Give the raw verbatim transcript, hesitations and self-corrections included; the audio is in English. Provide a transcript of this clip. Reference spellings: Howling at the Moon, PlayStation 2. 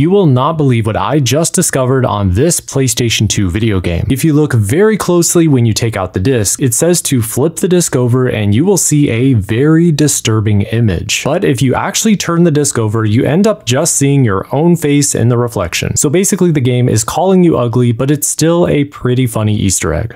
You will not believe what I just discovered on this PlayStation two video game. If you look very closely when you take out the disc, it says to flip the disc over and you will see a very disturbing image. But if you actually turn the disc over, you end up just seeing your own face in the reflection. So basically the game is calling you ugly, but it's still a pretty funny Easter egg.